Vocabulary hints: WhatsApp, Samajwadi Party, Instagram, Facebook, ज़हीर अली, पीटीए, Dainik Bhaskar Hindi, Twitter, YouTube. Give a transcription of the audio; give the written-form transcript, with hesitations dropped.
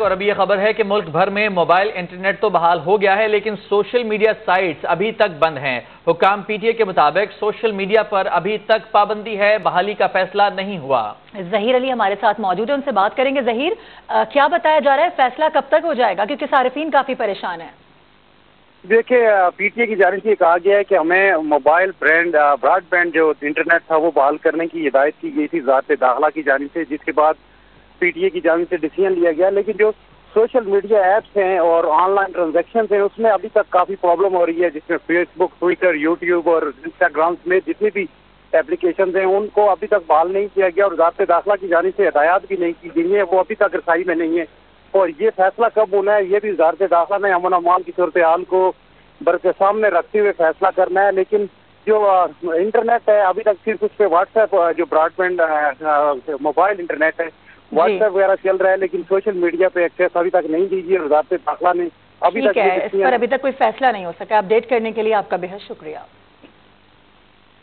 और अभी यह खबर है कि मुल्क भर में मोबाइल इंटरनेट तो बहाल हो गया है, लेकिन सोशल मीडिया साइट्स अभी तक बंद हैं। हुकाम पीटीए के मुताबिक सोशल मीडिया पर अभी तक पाबंदी है, बहाली का फैसला नहीं हुआ। ज़हीर अली हमारे साथ मौजूद है, उनसे बात करेंगे। ज़हीर, क्या बताया जा रहा है, फैसला कब तक हो जाएगा, क्योंकि सार्फिन काफी परेशान है। देखिए, पीटीए की जानिब से कहा गया है कि हमें मोबाइल ब्रॉडबैंड जो इंटरनेट था वो बहाल करने की हिदायत की गई थी ज़ात दाखिला की जानिब से, जिसके बाद पीटीए की जानिब से डिसीजन लिया गया। लेकिन जो सोशल मीडिया ऐप्स हैं और ऑनलाइन ट्रांजैक्शन हैं उसमें अभी तक काफ़ी प्रॉब्लम हो रही है, जिसमें फेसबुक, ट्विटर, यूट्यूब और इंस्टाग्राम में जितनी भी एप्लीकेशन हैं उनको अभी तक बहाल नहीं किया गया और ज़ाब्ते दाखिला की जानिब से हदायत भी नहीं की गई है, वो अभी तक रसाई में नहीं है। और ये फैसला कब होना है ये भी ज़ाब्ते दाखिला ने अमन अमान की सूरत हाल को बरके सामने रखते हुए फैसला करना है। लेकिन जो इंटरनेट है अभी तक सिर्फ उस पर व्हाट्सएप जो ब्रॉडबैंड मोबाइल इंटरनेट है व्हाट्सएप वगैरह चल रहा है, लेकिन सोशल मीडिया पे एक्सेस अभी तक नहीं दीजिए और वजारत दाखिला ने अभी तक कोई फैसला नहीं हो सका। अपडेट करने के लिए आपका बेहद शुक्रिया।